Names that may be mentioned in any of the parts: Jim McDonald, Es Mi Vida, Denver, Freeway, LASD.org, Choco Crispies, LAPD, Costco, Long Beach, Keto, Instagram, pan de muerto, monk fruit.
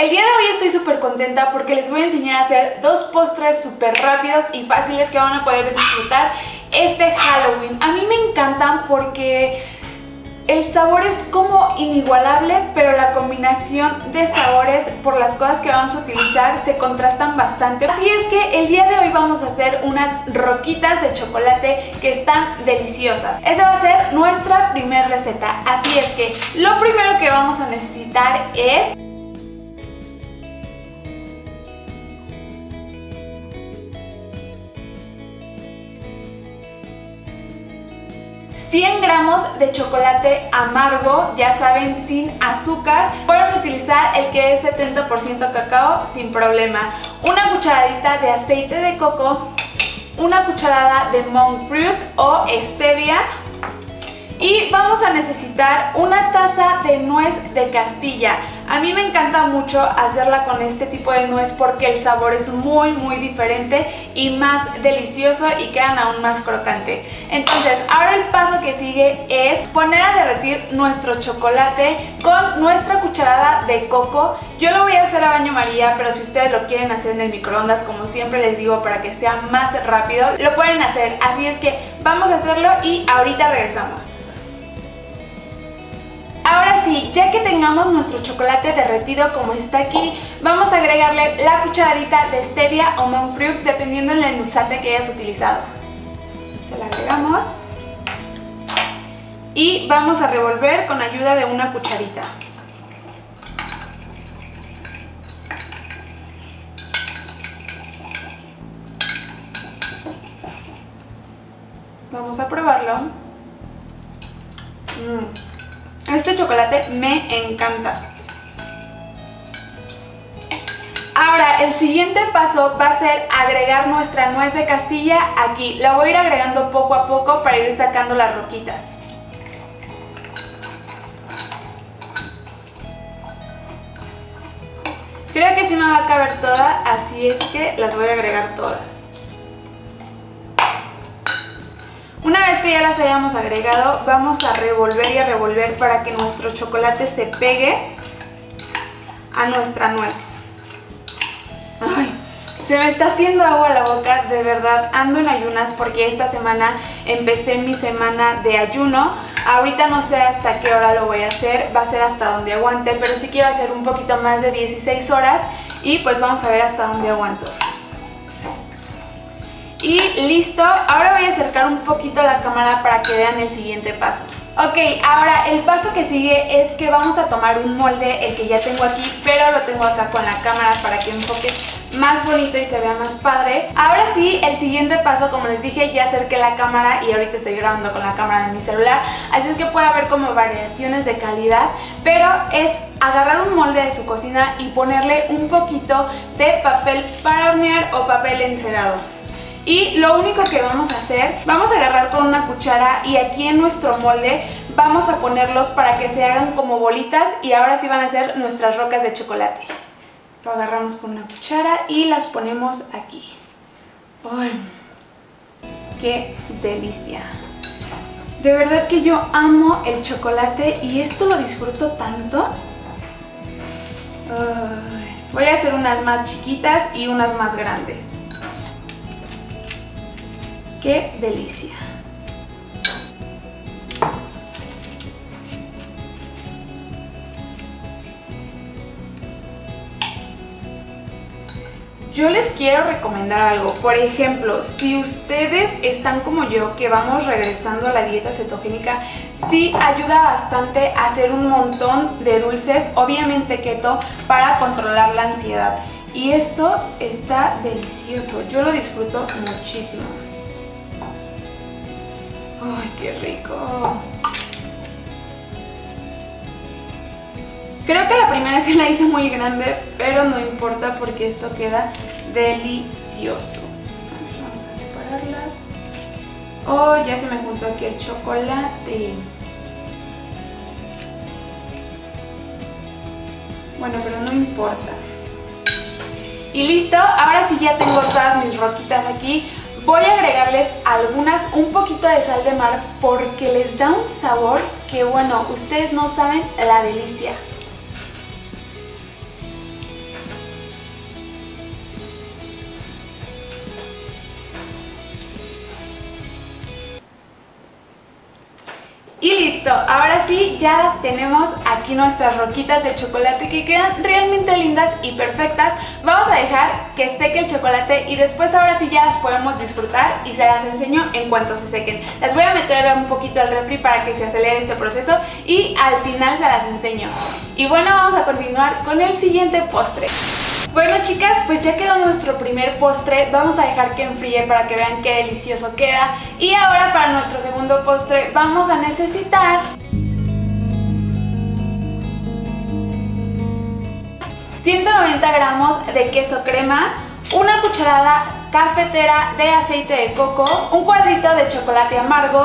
El día de hoy estoy súper contenta porque les voy a enseñar a hacer dos postres súper rápidos y fáciles que van a poder disfrutar este Halloween. A mí me encantan porque el sabor es como inigualable, pero la combinación de sabores por las cosas que vamos a utilizar se contrastan bastante. Así es que el día de hoy vamos a hacer unas roquitas de chocolate que están deliciosas. Esa va a ser nuestra primera receta. Así es que lo primero que vamos a necesitar es100 gramos de chocolate amargo, ya saben, sin azúcar. Pueden utilizar el que es 70% cacao sin problema. Una cucharadita de aceite de coco, una cucharada de monk fruit o stevia. Y vamos a necesitar una taza de nuez de Castilla. A mí me encanta mucho hacerla con este tipo de nuez porque el sabor es muy diferente y más delicioso y quedan aún más crocante. Entonces, ahora el paso que sigue es poner a derretir nuestro chocolate con nuestra cucharada de coco. Yo lo voy a hacer a baño María, pero si ustedes lo quieren hacer en el microondas, como siempre les digo, para que sea más rápido, lo pueden hacer. Así es que vamos a hacerlo y ahorita regresamos. Ahora sí, ya que tengamos nuestro chocolate derretido como está aquí, vamos a agregarle la cucharadita de stevia o monk fruit, dependiendo del endulzante que hayas utilizado. Se la agregamos y vamos a revolver con ayuda de una cucharita. Vamos a probarlo. Este chocolate me encanta. Ahora, el siguiente paso va a ser agregar nuestra nuez de Castilla aquí. La voy a ir agregando poco a poco para ir sacando las roquitas. Creo que sí me va a caber toda, así es que las voy a agregar todas. Una vez que ya las hayamos agregado, vamos a revolver y a revolver para que nuestro chocolate se pegue a nuestra nuez. Ay, se me está haciendo agua la boca, de verdad, ando en ayunas porque esta semana empecé mi semana de ayuno. Ahorita no sé hasta qué hora lo voy a hacer, va a ser hasta donde aguante, pero sí quiero hacer un poquito más de 16 horas y pues vamos a ver hasta dónde aguanto. Y listo, ahora voy a acercar un poquito la cámara para que vean el siguiente paso. Ok, ahora el paso que sigue es que vamos a tomar un molde, el que ya tengo aquí, pero lo tengo acá con la cámara para que enfoque más bonito y se vea más padre. Ahora sí, el siguiente paso, como les dije, ya acerqué la cámara y ahorita estoy grabando con la cámara de mi celular, así es que puede haber como variaciones de calidad, pero es agarrar un molde de su cocina y ponerle un poquito de papel para hornear o papel encerado. Y lo único que vamos a hacer, vamos a agarrar con una cuchara y aquí en nuestro molde vamos a ponerlos para que se hagan como bolitas y ahora sí van a ser nuestras rocas de chocolate. Lo agarramos con una cuchara y las ponemos aquí. ¡Ay! ¡Qué delicia! De verdad que yo amo el chocolate y esto lo disfruto tanto. Ay, voy a hacer unas más chiquitas y unas más grandes. ¡Qué delicia! Yo les quiero recomendar algo. Por ejemplo, si ustedes están como yo, que vamos regresando a la dieta cetogénica, sí ayuda bastante a hacer un montón de dulces, obviamente keto, para controlar la ansiedad. Y esto está delicioso. Yo lo disfruto muchísimo. ¡Ay, qué rico! Creo que la primera sí la hice muy grande, pero no importa porque esto queda delicioso. A ver, vamos a separarlas. ¡Oh, ya se me juntó aquí el chocolate! Bueno, pero no importa. Y listo, ahora sí ya tengo todas mis roquitas aquí. Voy a agregarles algunas, un poquito de sal de mar porque les da un sabor que, bueno, ustedes no saben la delicia. Listo, ahora sí ya las tenemos aquí, nuestras roquitas de chocolate que quedan realmente lindas y perfectas. Vamos a dejar que seque el chocolate y después ahora sí ya las podemos disfrutar y se las enseño en cuanto se sequen. Las voy a meter un poquito al refri para que se acelere este proceso y al final se las enseño. Y bueno, vamos a continuar con el siguiente postre. Bueno chicas, pues ya quedó nuestro primer postre, vamos a dejar que enfríe para que vean qué delicioso queda. Y ahora para nuestro segundo postre vamos a necesitar 190 gramos de queso crema, una cucharada cafetera de aceite de coco, un cuadrito de chocolate amargo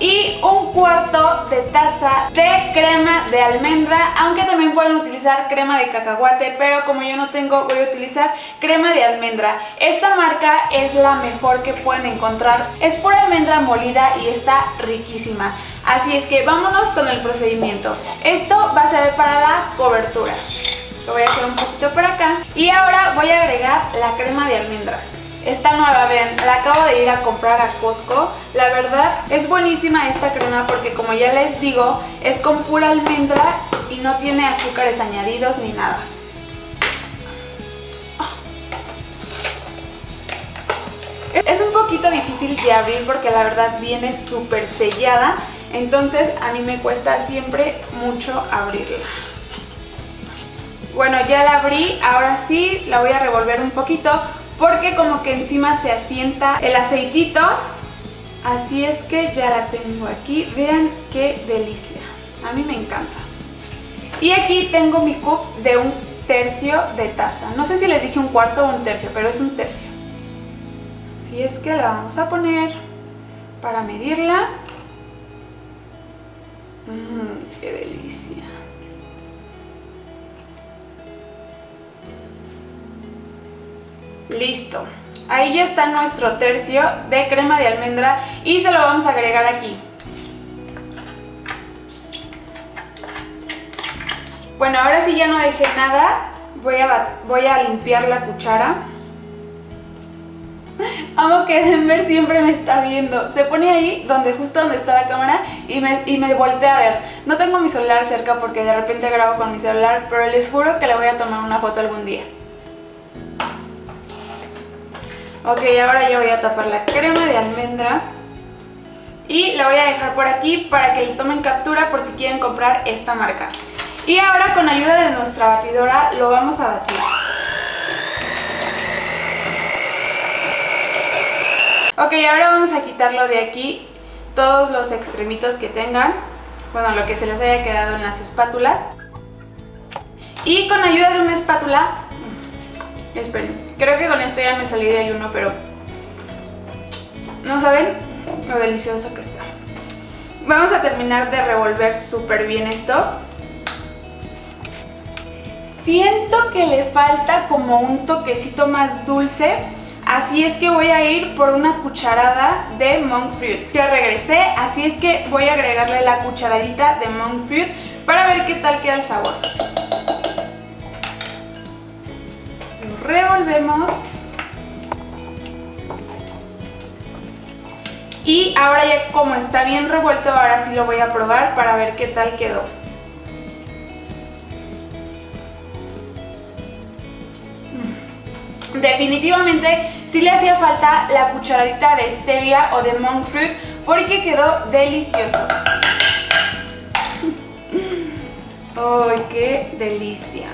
y un cuarto de taza de crema de almendra, aunque también pueden utilizar crema de cacahuate, pero como yo no tengo voy a utilizar crema de almendra. Esta marca es la mejor que pueden encontrar, es pura almendra molida y está riquísima. Así es que vámonos con el procedimiento. Esto va a ser para la cobertura. Lo voy a hacer un poquito por acá y ahora voy a agregar la crema de almendras. Esta nueva, vean, la acabo de ir a comprar a Costco. La verdad es buenísima esta crema porque, como ya les digo, es con pura almendra y no tiene azúcares añadidos ni nada. Es un poquito difícil de abrir porque la verdad viene súper sellada, entonces a mí me cuesta siempre mucho abrirla. Bueno, ya la abrí, ahora sí la voy a revolver un poquito porque como que encima se asienta el aceitito, así es que ya la tengo aquí. Vean qué delicia, a mí me encanta. Y aquí tengo mi cup de 1/3 de taza, no sé si les dije un cuarto o 1/3, pero es 1/3. Así es que la vamos a poner para medirla. Qué delicia. Listo, ahí ya está nuestro 1/3 de crema de almendra y se lo vamos a agregar aquí. Bueno, ahora sí ya no dejé nada, voy a limpiar la cuchara. Amo que Denver siempre me está viendo, se pone ahí justo donde está la cámara y me voltea a ver. No tengo mi celular cerca porque de repente grabo con mi celular, pero les juro que le voy a tomar una foto algún día. Ok, ahora ya voy a tapar la crema de almendra y la voy a dejar por aquí para que le tomen captura por si quieren comprar esta marca. Y ahora con ayuda de nuestra batidora lo vamos a batir. Ok, ahora vamos a quitarlo de aquí, todos los extremitos que tengan, bueno, lo que se les haya quedado en las espátulas. Y con ayuda de una espátula, esperen, creo que con esto ya me salí de ayuno, pero no saben lo delicioso que está. Vamos a terminar de revolver súper bien esto. Siento que le falta como un toquecito más dulce, así es que voy a ir por una cucharada de monk fruit. Ya regresé, así es que voy a agregarle la cucharadita de monk fruit para ver qué tal queda el sabor. Revolvemos y ahora ya como está bien revuelto, ahora sí lo voy a probar para ver qué tal quedó. Definitivamente sí le hacía falta la cucharadita de stevia o de monk fruit porque quedó delicioso. ¡Ay, qué delicia!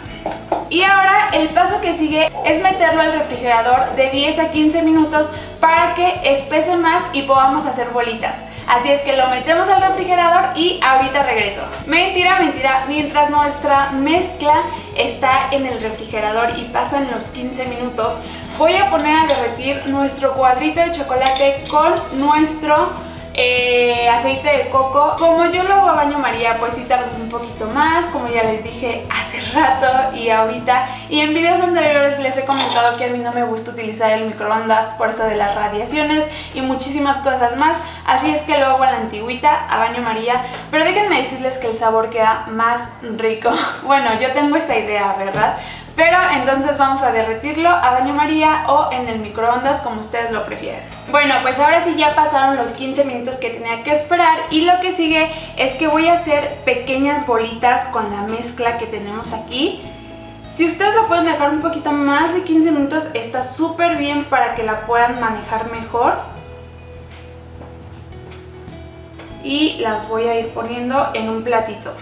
Y ahora el paso que sigue es meterlo al refrigerador de 10 a 15 minutos para que espese más y podamos hacer bolitas. Así es que lo metemos al refrigerador y ahorita regreso. Mentira, mentira, mientras nuestra mezcla está en el refrigerador y pasan los 15 minutos, voy a poner a derretir nuestro cuadrito de chocolate con nuestro aceite de coco. Como yo lo hago a baño María, pues sí tardo un poquito más, como ya les dije hace rato y ahorita, y en videos anteriores les he comentado que a mí no me gusta utilizar el microondas por eso de las radiaciones y muchísimas cosas más, así es que lo hago a la antigüita, a baño María, pero déjenme decirles que el sabor queda más rico. Bueno, yo tengo esa idea, ¿verdad? Pero entonces vamos a derretirlo a baño María o en el microondas, como ustedes lo prefieran. Bueno, pues ahora sí ya pasaron los 15 minutos que tenía que esperar y lo que sigue es que voy a hacer pequeñas bolitas con la mezcla que tenemos aquí. Si ustedes la pueden dejar un poquito más de 15 minutos, está súper bien para que la puedan manejar mejor. Y las voy a ir poniendo en un platito.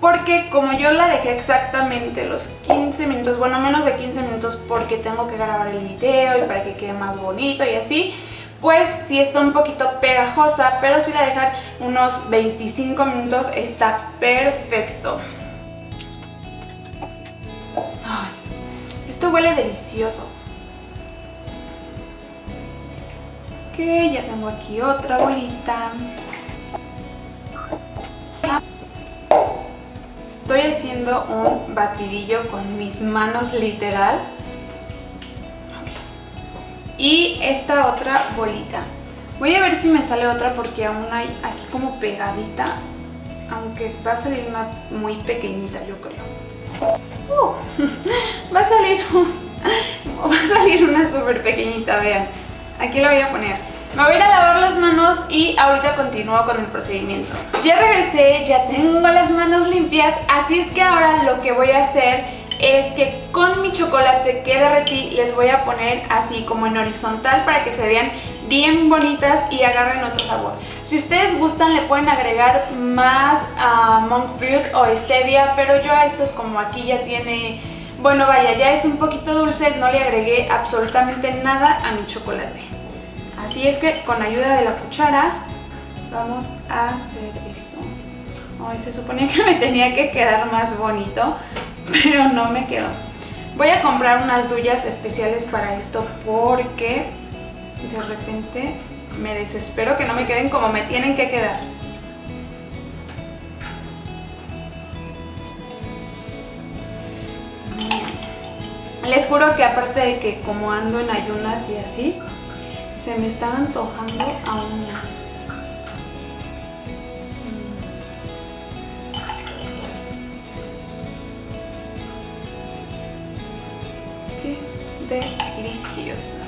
Porque como yo la dejé exactamente los 15 minutos, bueno, menos de 15 minutos porque tengo que grabar el video y para que quede más bonito y así, pues sí está un poquito pegajosa, pero si la dejan unos 25 minutos está perfecto. Ay, esto huele delicioso. Ok, ya tengo aquí otra bolita. Estoy haciendo un batidillo con mis manos literal. Okay. Y esta otra bolita. Voy a ver si me sale otra porque aún hay aquí como pegadita. Aunque va a salir una muy pequeñita, yo creo. Va a salir una súper pequeñita, vean. Aquí la voy a poner. Me voy a ir a lavar las manos y ahorita continúo con el procedimiento. Ya regresé, ya tengo las manos limpias, así es que ahora lo que voy a hacer es que con mi chocolate que derretí les voy a poner así como en horizontal para que se vean bien bonitas y agarren otro sabor. Si ustedes gustan le pueden agregar más monk fruit o stevia, pero yo a estos como aquí ya tiene... Bueno, vaya, ya es un poquito dulce, no le agregué absolutamente nada a mi chocolate. Así es que con ayuda de la cuchara vamos a hacer esto. Ay, se suponía que me tenía que quedar más bonito, pero no me quedó. Voy a comprar unas duyas especiales para esto porque de repente me desespero que no me queden como me tienen que quedar. Les juro que aparte de que como ando en ayunas y así... Se me están antojando aún más. Qué deliciosas.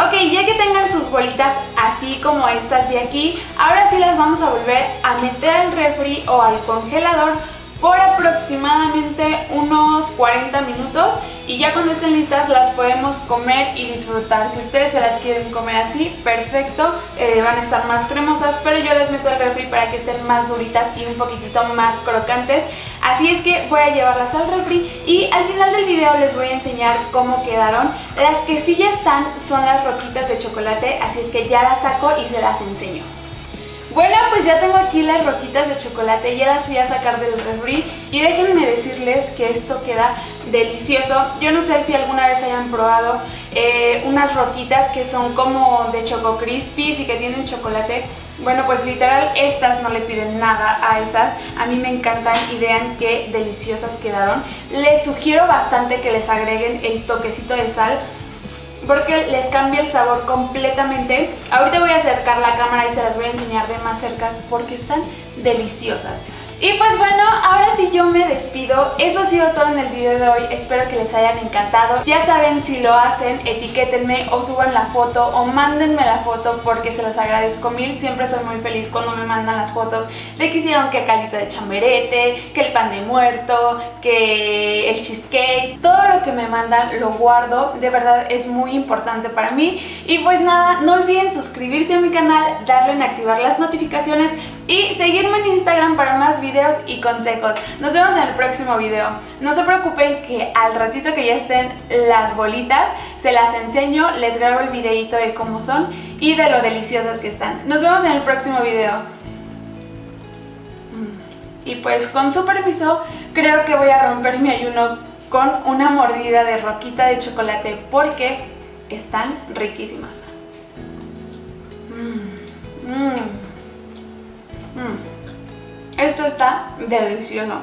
Ok, ya que tengan sus bolitas así como estas de aquí, ahora sí las vamos a volver a meter al refri o al congelador por aproximadamente unos 40 minutos y ya cuando estén listas las podemos comer y disfrutar. Si ustedes se las quieren comer así, perfecto, van a estar más cremosas, pero yo las meto al refri para que estén más duritas y un poquitito más crocantes. Así es que voy a llevarlas al refri y al final del video les voy a enseñar cómo quedaron. Las que sí ya están son las roquitas de chocolate, así es que ya las saco y se las enseño. Bueno, pues ya tengo aquí las roquitas de chocolate, ya las voy a sacar del refri y déjenme decirles que esto queda delicioso. Yo no sé si alguna vez hayan probado unas roquitas que son como de Choco Crispies y que tienen chocolate. Bueno, pues literal estas no le piden nada a esas, a mí me encantan y vean qué deliciosas quedaron. Les sugiero bastante que les agreguen el toquecito de sal porque les cambia el sabor completamente. Ahorita voy a acercar la cámara y se las voy a enseñar de más cerca porque están deliciosas. Y pues bueno, ahora sí yo me despido, eso ha sido todo en el video de hoy, espero que les hayan encantado. Ya saben, si lo hacen, etiquétenme o suban la foto o mándenme la foto porque se los agradezco mil. Siempre soy muy feliz cuando me mandan las fotos de que hicieron que caldito de chamberete, que el pan de muerto, que el cheesecake. Todo lo que me mandan lo guardo, de verdad es muy importante para mí. Y pues nada, no olviden suscribirse a mi canal, darle en activar las notificaciones y seguirme en Instagram para más videos y consejos. Nos vemos en el próximo video. No se preocupen que al ratito que ya estén las bolitas, se las enseño, les grabo el videito de cómo son y de lo deliciosas que están. Nos vemos en el próximo video. Y pues con su permiso, creo que voy a romper mi ayuno con una mordida de roquita de chocolate porque están riquísimas. Esto está delicioso.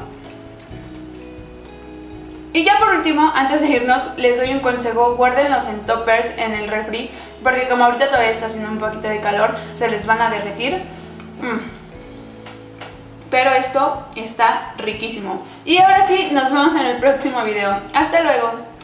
Y ya por último, antes de irnos, les doy un consejo: guárdenlos en toppers en el refri, porque como ahorita todavía está haciendo un poquito de calor, se les van a derretir. Pero esto está riquísimo. Y ahora sí, nos vemos en el próximo video. ¡Hasta luego!